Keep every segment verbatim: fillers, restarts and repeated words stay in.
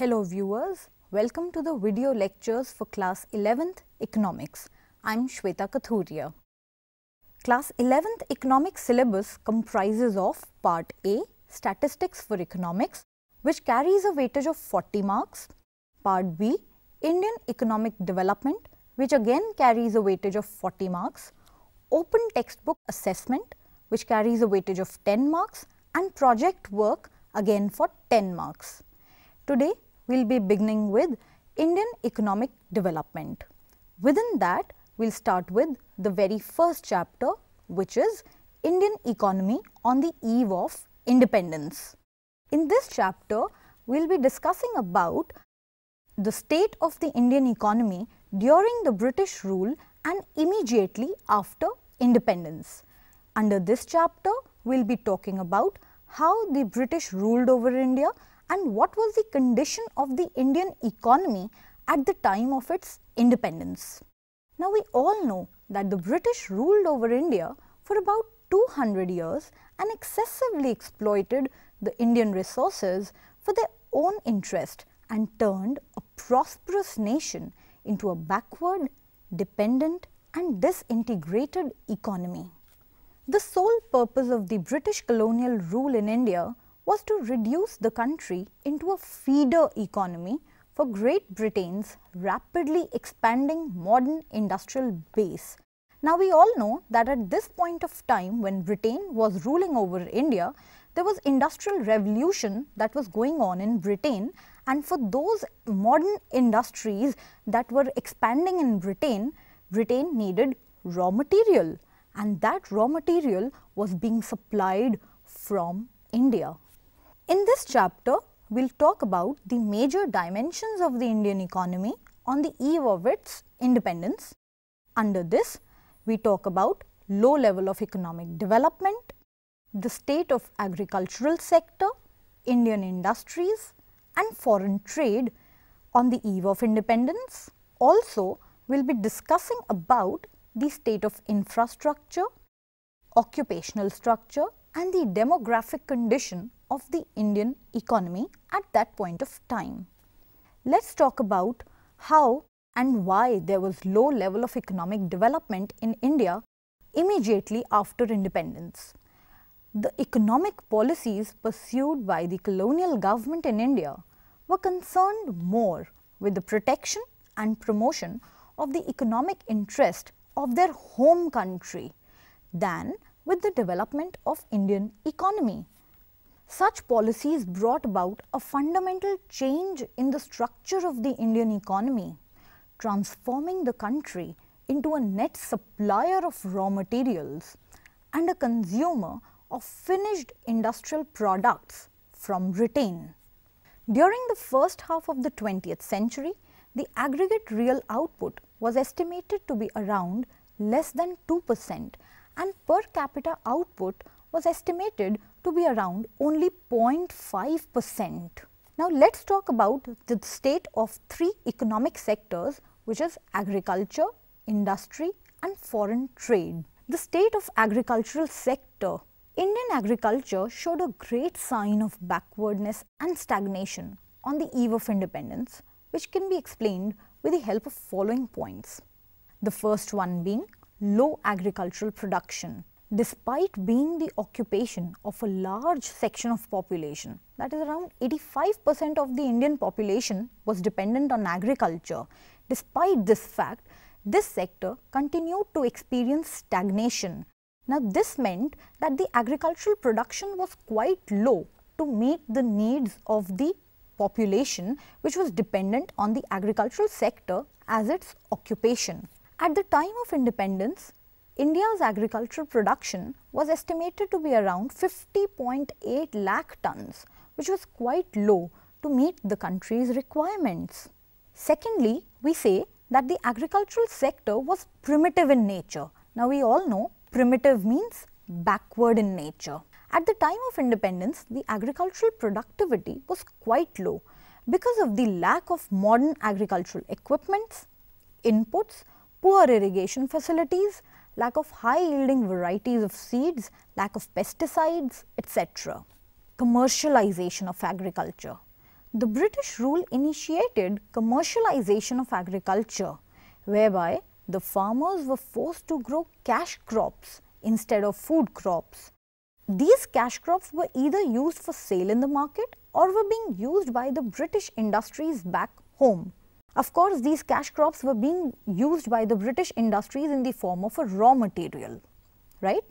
Hello viewers, welcome to the video lectures for class eleventh Economics. I am Shweta Kathuria. Class eleventh Economics syllabus comprises of Part A, Statistics for Economics, which carries a weightage of forty marks. Part B, Indian Economic Development, which again carries a weightage of forty marks. Open Textbook Assessment, which carries a weightage of ten marks, and Project Work, again for ten marks. Today, we will be beginning with Indian Economic Development. Within that, we will start with the very first chapter, which is Indian Economy on the Eve of Independence. In this chapter, we will be discussing about the state of the Indian economy during the British rule and immediately after independence. Under this chapter, we will be talking about how the British ruled over India and what was the condition of the Indian economy at the time of its independence. Now, we all know that the British ruled over India for about two hundred years and excessively exploited the Indian resources for their own interest and turned a prosperous nation into a backward, dependent and disintegrated economy. The sole purpose of the British colonial rule in India was to reduce the country into a feeder economy for Great Britain's rapidly expanding modern industrial base. Now, we all know that at this point of time when Britain was ruling over India, there was industrial revolution that was going on in Britain, and for those modern industries that were expanding in Britain, Britain needed raw material, and that raw material was being supplied from India. In this chapter, we will talk about the major dimensions of the Indian economy on the eve of its independence. Under this, we talk about low level of economic development, the state of agricultural sector, Indian industries and foreign trade on the eve of independence. Also, we will be discussing about the state of infrastructure, occupational structure and the demographic condition of the Indian economy at that point of time. Let's talk about how and why there was low level of economic development in India immediately after independence. The economic policies pursued by the colonial government in India were concerned more with the protection and promotion of the economic interest of their home country than with the development of Indian economy. Such policies brought about a fundamental change in the structure of the Indian economy, transforming the country into a net supplier of raw materials and a consumer of finished industrial products from Britain. During the first half of the twentieth century, the aggregate real output was estimated to be around less than two percent and per capita output was estimated to be around only zero point five percent. Now, let us talk about the state of three economic sectors, which is agriculture, industry and foreign trade. The state of agricultural sector. Indian agriculture showed a great sign of backwardness and stagnation on the eve of independence, which can be explained with the help of following points. The first one being low agricultural production. Despite being the occupation of a large section of population, that is around eighty-five percent of the Indian population was dependent on agriculture. Despite this fact, this sector continued to experience stagnation. Now, this meant that the agricultural production was quite low to meet the needs of the population, which was dependent on the agricultural sector as its occupation. At the time of independence, India's agricultural production was estimated to be around fifty point eight lakh tons, which was quite low to meet the country's requirements. Secondly, we say that the agricultural sector was primitive in nature. Now, we all know primitive means backward in nature. At the time of independence, the agricultural productivity was quite low because of the lack of modern agricultural equipments, inputs, poor irrigation facilities, lack of high yielding varieties of seeds, lack of pesticides, et cetera. Commercialization of agriculture. the British rule initiated commercialization of agriculture, whereby the farmers were forced to grow cash crops instead of food crops. These cash crops were either used for sale in the market or were being used by the British industries back home. Of course, these cash crops were being used by the British industries in the form of a raw material, right?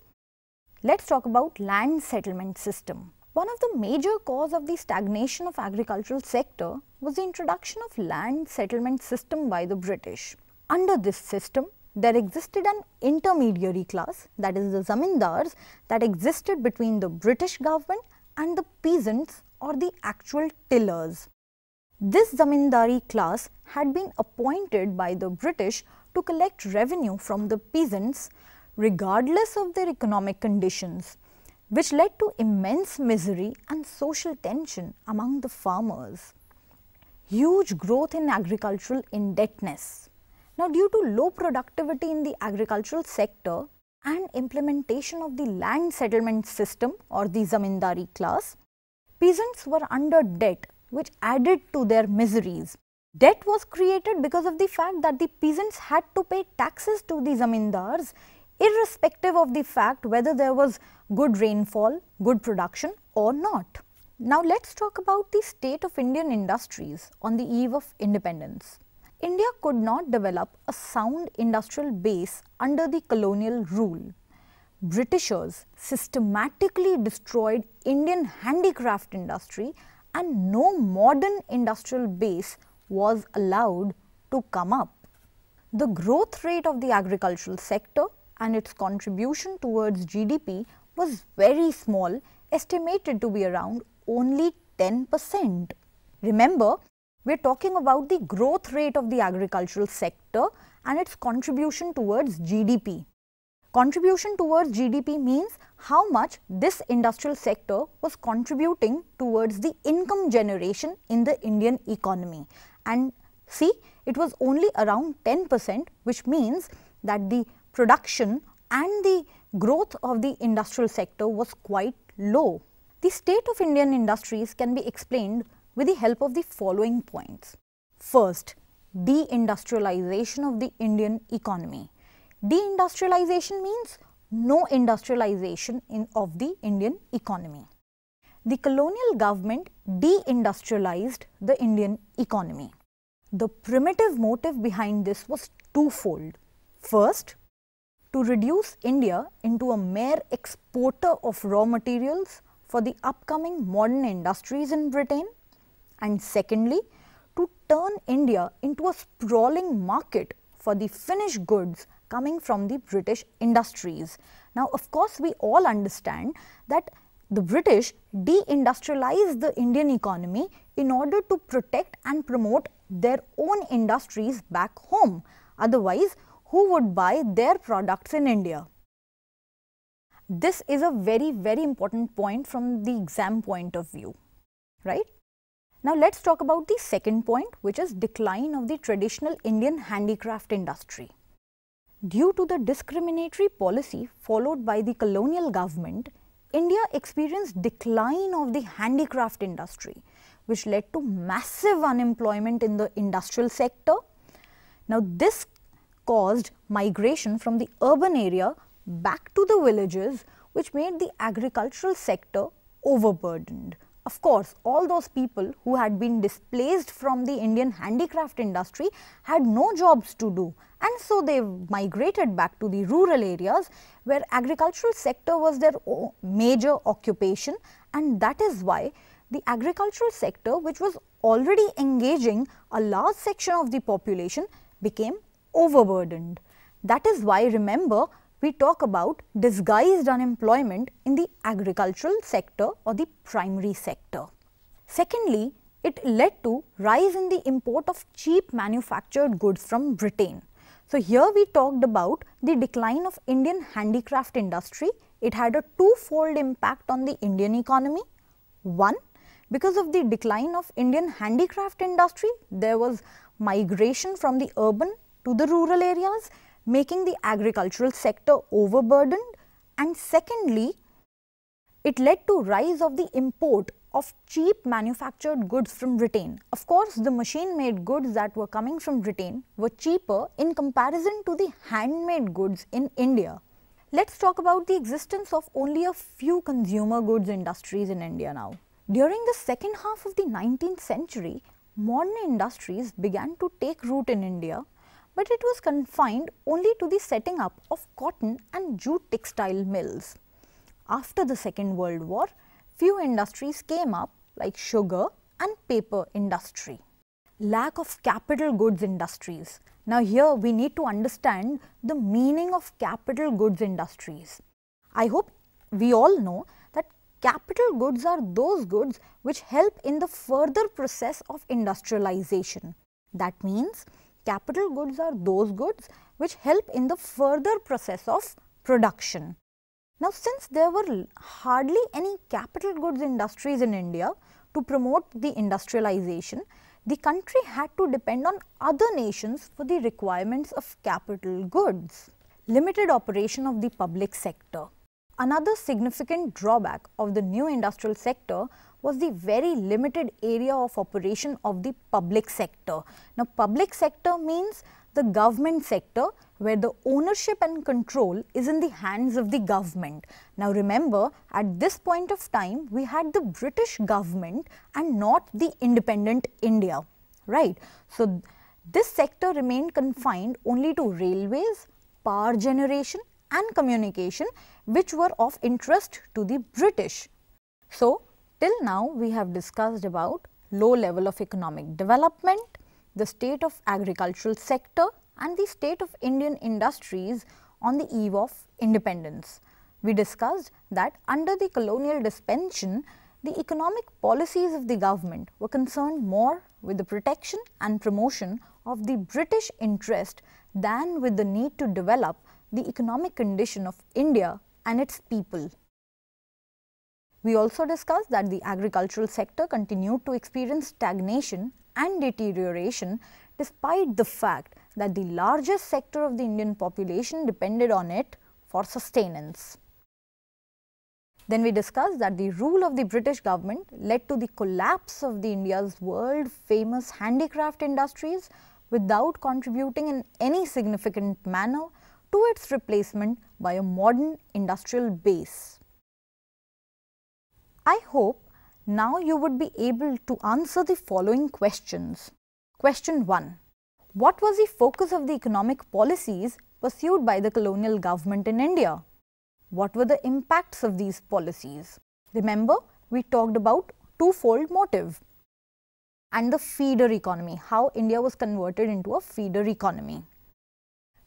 Let's talk about land settlement system. One of the major cause of the stagnation of agricultural sector was the introduction of land settlement system by the British. Under this system, there existed an intermediary class, that is the zamindars, that existed between the British government and the peasants or the actual tillers. This zamindari class had been appointed by the British to collect revenue from the peasants regardless of their economic conditions, which led to immense misery and social tension among the farmers. Huge growth in agricultural indebtedness. Now, due to low productivity in the agricultural sector and implementation of the land settlement system or the zamindari class, peasants were under debt, which added to their miseries. Debt was created because of the fact that the peasants had to pay taxes to the zamindars, irrespective of the fact whether there was good rainfall, good production or not. Now, let's talk about the state of Indian industries on the eve of independence. India could not develop a sound industrial base under the colonial rule. Britishers systematically destroyed Indian handicraft industry and no modern industrial base was allowed to come up. The growth rate of the agricultural sector and its contribution towards G D P was very small, estimated to be around only ten percent. Remember, we are talking about the growth rate of the agricultural sector and its contribution towards G D P. Contribution towards G D P means how much this industrial sector was contributing towards the income generation in the Indian economy. And see, it was only around ten percent, which means that the production and the growth of the industrial sector was quite low. The state of Indian industries can be explained with the help of the following points. First, deindustrialization of the Indian economy. Deindustrialization means no industrialization in, of the Indian economy. The colonial government deindustrialized the Indian economy. The primitive motive behind this was twofold. First, to reduce India into a mere exporter of raw materials for the upcoming modern industries in Britain. And secondly, to turn India into a sprawling market for the finished goods coming from the British industries. Now, of course, we all understand that the British deindustrialized the Indian economy in order to protect and promote their own industries back home. Otherwise, who would buy their products in India? This is a very, very important point from the exam point of view, right? Now, let's talk about the second point, which is decline of the traditional Indian handicraft industry. Due to the discriminatory policy followed by the colonial government, India experienced decline of the handicraft industry, which led to massive unemployment in the industrial sector. Now, this caused migration from the urban area back to the villages, which made the agricultural sector overburdened. Of course, all those people who had been displaced from the Indian handicraft industry had no jobs to do, and so they migrated back to the rural areas where agricultural sector was their major occupation, and that is why the agricultural sector, which was already engaging a large section of the population, became overburdened. That is why, remember, we talk about disguised unemployment in the agricultural sector or the primary sector. Secondly, it led to rise in the import of cheap manufactured goods from Britain. So, here we talked about the decline of Indian handicraft industry. It had a twofold impact on the Indian economy. One, because of the decline of Indian handicraft industry, there was migration from the urban to the rural areas, making the agricultural sector overburdened, and secondly, it led to rise of the import of cheap manufactured goods from Britain. Of course, the machine-made goods that were coming from Britain were cheaper in comparison to the handmade goods in India. Let's talk about the existence of only a few consumer goods industries in India now. During the second half of the nineteenth century, modern industries began to take root in India, but it was confined only to the setting up of cotton and jute textile mills. After the Second World War, few industries came up like sugar and paper industry. Lack of capital goods industries. Now here we need to understand the meaning of capital goods industries. I hope we all know that capital goods are those goods which help in the further process of industrialization. That means capital goods are those goods which help in the further process of production. Now, since there were hardly any capital goods industries in India to promote the industrialization, the country had to depend on other nations for the requirements of capital goods. Limited operation of the public sector. Another significant drawback of the new industrial sector was the very limited area of operation of the public sector. Now, public sector means the government sector, where the ownership and control is in the hands of the government. Now remember, at this point of time, we had the British government and not the independent India, right? So this sector remained confined only to railways, power generation and communication, which were of interest to the British. So till now, we have discussed about low level of economic development, the state of agricultural sector, and the state of Indian industries on the eve of independence. We discussed that under the colonial dispensation, the economic policies of the government were concerned more with the protection and promotion of the British interest than with the need to develop the economic condition of India and its people. We also discussed that the agricultural sector continued to experience stagnation and deterioration despite the fact that the largest sector of the Indian population depended on it for sustenance. Then we discussed that the rule of the British government led to the collapse of the India's world famous handicraft industries without contributing in any significant manner to its replacement by a modern industrial base. I hope now you would be able to answer the following questions. Question one. What was the focus of the economic policies pursued by the colonial government in India? What were the impacts of these policies? Remember, we talked about twofold motive and the feeder economy, how India was converted into a feeder economy.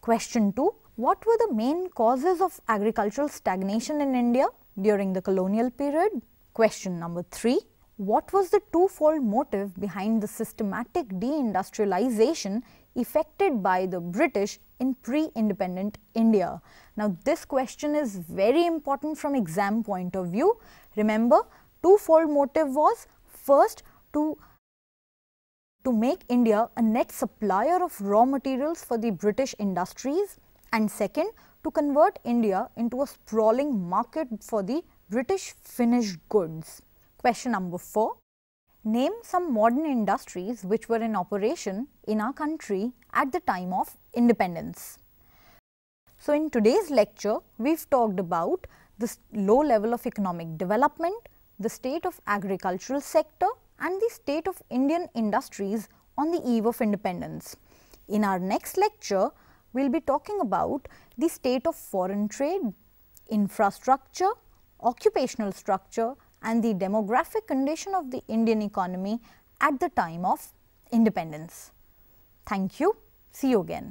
Question two. What were the main causes of agricultural stagnation in India during the colonial period? Question number three. What was the twofold motive behind the systematic deindustrialization effected by the British in pre-independent India? Now, this question is very important from exam point of view. Remember, twofold motive was first to, to make India a net supplier of raw materials for the British industries, and second, to convert India into a sprawling market for the British finished goods. Question number four. Name some modern industries which were in operation in our country at the time of independence. So, in today's lecture, we've talked about the low level of economic development, the state of agricultural sector, and the state of Indian industries on the eve of independence. In our next lecture, we'll be talking about the state of foreign trade, infrastructure, occupational structure, and the demographic condition of the Indian economy at the time of independence. Thank you. See you again.